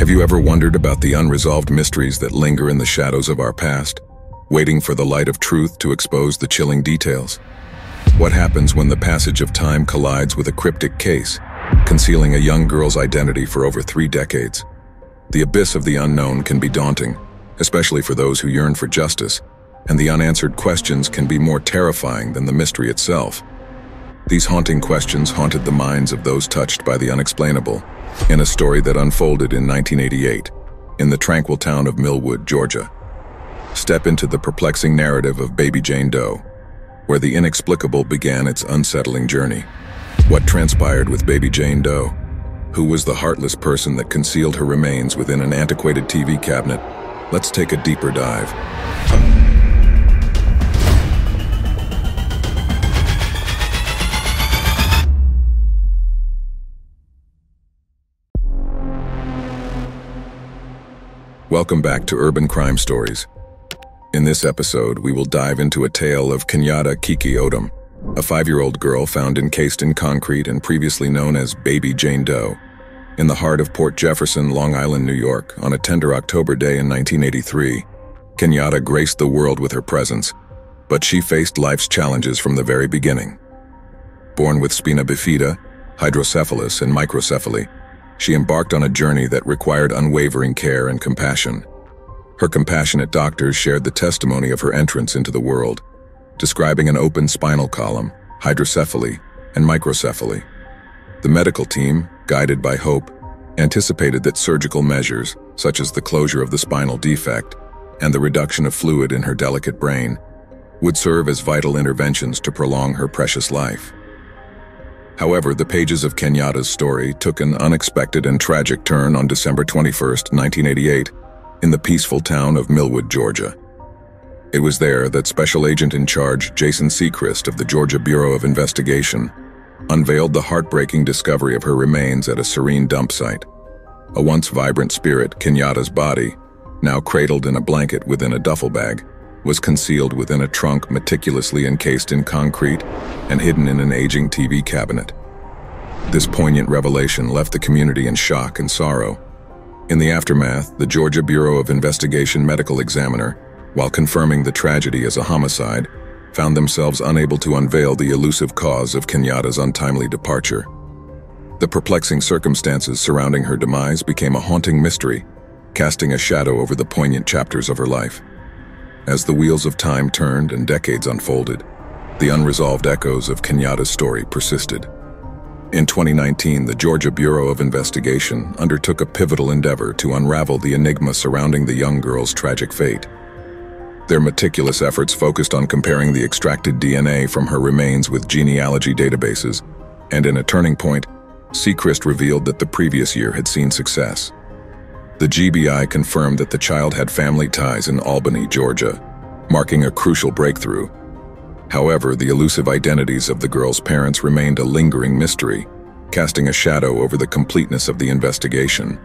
Have you ever wondered about the unresolved mysteries that linger in the shadows of our past, waiting for the light of truth to expose the chilling details? What happens when the passage of time collides with a cryptic case, concealing a young girl's identity for over 3 decades? The abyss of the unknown can be daunting, especially for those who yearn for justice, and the unanswered questions can be more terrifying than the mystery itself. These haunting questions haunted the minds of those touched by the unexplainable, in a story that unfolded in 1988, in the tranquil town of Millwood, Georgia. Step into the perplexing narrative of Baby Jane Doe, where the inexplicable began its unsettling journey. What transpired with Baby Jane Doe? Who was the heartless person that concealed her remains within an antiquated TV cabinet? Let's take a deeper dive. Welcome back to Urban Crime Stories. In this episode, we will dive into a tale of Kenyatta Kiki Odom, a 5-year-old girl found encased in concrete and previously known as Baby Jane Doe, in the heart of Port Jefferson, Long Island, New York, on a tender October day in 1983. Kenyatta graced the world with her presence, but she faced life's challenges from the very beginning. Born with spina bifida, hydrocephalus, and microcephaly, she embarked on a journey that required unwavering care and compassion. Her compassionate doctors shared the testimony of her entrance into the world, describing an open spinal column, hydrocephaly, and microcephaly. The medical team, guided by hope, anticipated that surgical measures, such as the closure of the spinal defect and the reduction of fluid in her delicate brain, would serve as vital interventions to prolong her precious life. However, the pages of Kenyatta's story took an unexpected and tragic turn on December 21, 1988, in the peaceful town of Millwood, Georgia. It was there that Special Agent in Charge Jason Sechrist of the Georgia Bureau of Investigation unveiled the heartbreaking discovery of her remains at a serene dump site. A once vibrant spirit, Kenyatta's body, now cradled in a blanket within a duffel bag, was concealed within a trunk meticulously encased in concrete and hidden in an aging TV cabinet. This poignant revelation left the community in shock and sorrow. In the aftermath, the Georgia Bureau of Investigation medical examiner, while confirming the tragedy as a homicide, found themselves unable to unveil the elusive cause of Kenyatta's untimely departure. The perplexing circumstances surrounding her demise became a haunting mystery, casting a shadow over the poignant chapters of her life. As the wheels of time turned and decades unfolded, the unresolved echoes of Kenyatta's story persisted. In 2019, the Georgia Bureau of Investigation undertook a pivotal endeavor to unravel the enigma surrounding the young girl's tragic fate. Their meticulous efforts focused on comparing the extracted DNA from her remains with genealogy databases, and in a turning point, Sechrist revealed that the previous year had seen success. The GBI confirmed that the child had family ties in Albany, Georgia, marking a crucial breakthrough. However, the elusive identities of the girl's parents remained a lingering mystery, casting a shadow over the completeness of the investigation.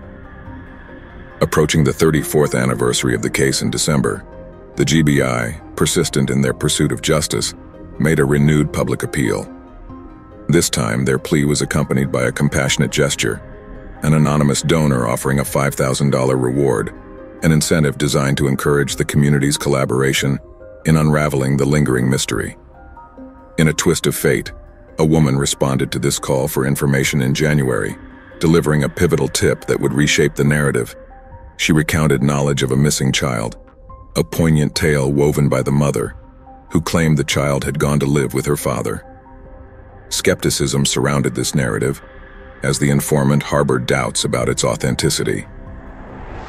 Approaching the 34th anniversary of the case in December, the GBI, persistent in their pursuit of justice, made a renewed public appeal. This time, their plea was accompanied by a compassionate gesture, an anonymous donor offering a $5,000 reward, an incentive designed to encourage the community's collaboration in unraveling the lingering mystery. In a twist of fate, a woman responded to this call for information in January, delivering a pivotal tip that would reshape the narrative. She recounted knowledge of a missing child, a poignant tale woven by the mother, who claimed the child had gone to live with her father. Skepticism surrounded this narrative, as the informant harbored doubts about its authenticity.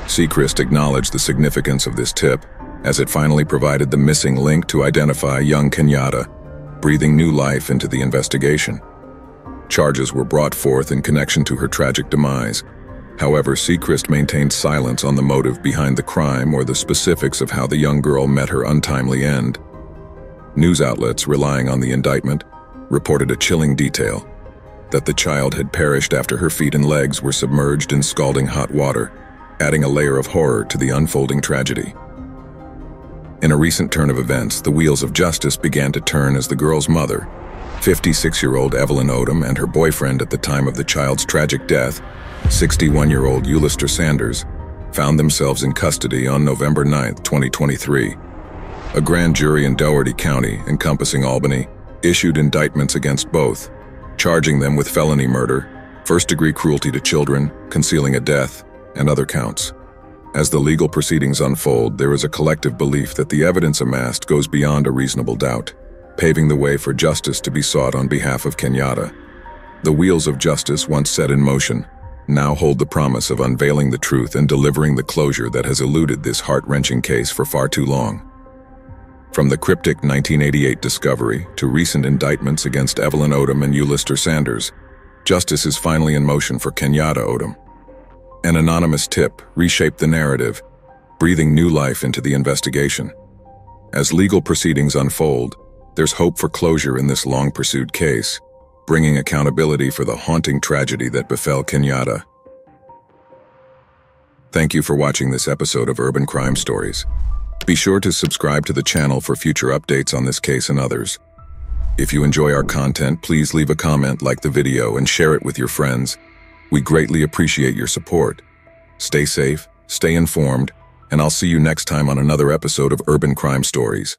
Sechrist acknowledged the significance of this tip, as it finally provided the missing link to identify young Kenyatta, breathing new life into the investigation. Charges were brought forth in connection to her tragic demise. However, Sechrist maintained silence on the motive behind the crime or the specifics of how the young girl met her untimely end. News outlets relying on the indictment reported a chilling detail: that the child had perished after her feet and legs were submerged in scalding hot water, adding a layer of horror to the unfolding tragedy. In a recent turn of events, the wheels of justice began to turn as the girl's mother, 56-year-old Evelyn Odom, and her boyfriend at the time of the child's tragic death, 61-year-old Ulyster Sanders, found themselves in custody on November 9, 2023. A grand jury in Dougherty County, encompassing Albany, issued indictments against both, charging them with felony murder, first-degree cruelty to children, concealing a death, and other counts. As the legal proceedings unfold, there is a collective belief that the evidence amassed goes beyond a reasonable doubt, paving the way for justice to be sought on behalf of Kenyatta. The wheels of justice once set in motion now hold the promise of unveiling the truth and delivering the closure that has eluded this heart-wrenching case for far too long. From the cryptic 1988 discovery to recent indictments against Evelyn Odom and Ulyster Sanders, justice is finally in motion for Kenyatta Odom. An anonymous tip reshaped the narrative, breathing new life into the investigation. As legal proceedings unfold, there's hope for closure in this long-pursued case, bringing accountability for the haunting tragedy that befell Kenyatta. Thank you for watching this episode of Urban Crime Stories. Be sure to subscribe to the channel for future updates on this case and others. If you enjoy our content, please leave a comment, like the video, and share it with your friends. We greatly appreciate your support. Stay safe, stay informed, and I'll see you next time on another episode of Urban Crime Stories.